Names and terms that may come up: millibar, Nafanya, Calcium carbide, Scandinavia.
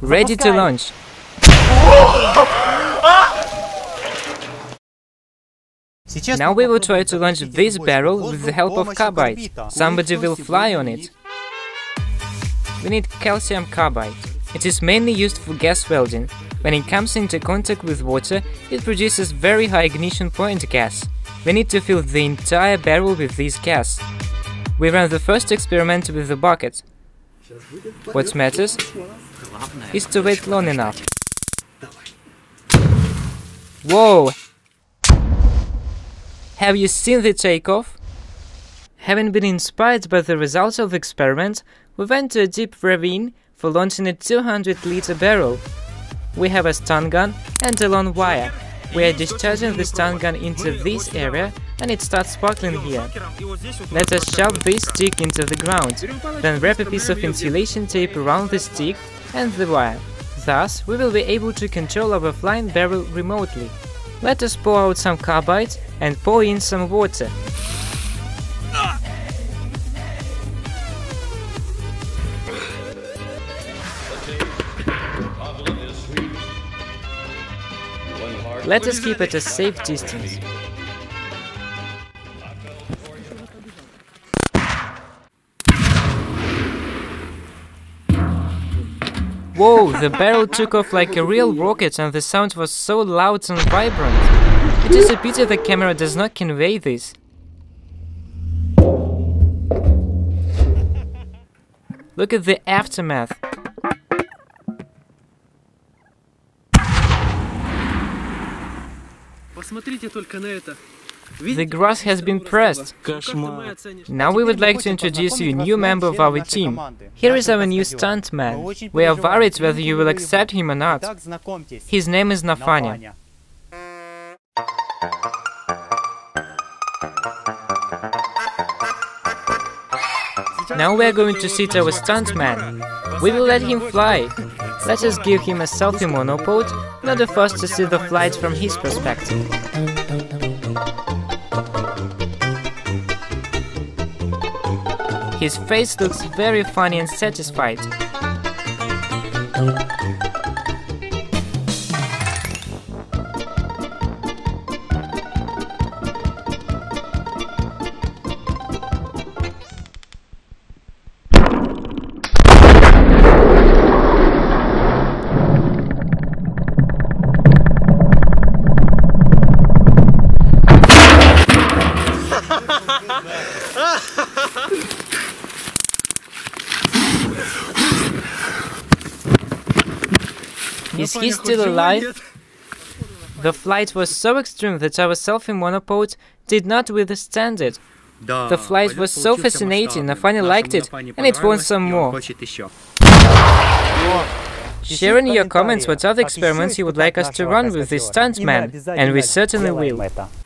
Ready to launch. Now we will try to launch this barrel with the help of carbide. Somebody will fly on it. We need calcium carbide. It is mainly used for gas welding. When it comes into contact with water, it produces very high ignition point gas. We need to fill the entire barrel with this gas. We ran the first experiment with the bucket. What matters is to wait long enough. Whoa! Have you seen the takeoff? Having been inspired by the results of the experiment, we went to a deep ravine for launching a 200-liter barrel. We have a stun gun and a long wire. We are discharging the stun gun into this area and it starts sparkling here. Let us shove this stick into the ground, then wrap a piece of insulation tape around the stick and the wire. Thus, we will be able to control our flying barrel remotely. Let us pour out some carbide and pour in some water. Let us keep at a safe distance. Whoa, the barrel took off like a real rocket and the sound was so loud and vibrant. It is a pity the camera does not convey this. Look at the aftermath. The grass has been pressed. Now we would like to introduce you a new member of our team. Here is our new stuntman. We are worried whether you will accept him or not. His name is Nafanya. Now we are going to sit our stuntman. We will let him fly. Let us give him a selfie monopod, not the first to see the flight from his perspective. His face looks very funny and satisfied. Is he still alive? The flight was so extreme that our selfie monopod did not withstand it. The flight was so fascinating, Nafanya liked it, and it wants some more. Share in your comments what other experiments you would like us to run with this stuntman, and we certainly will.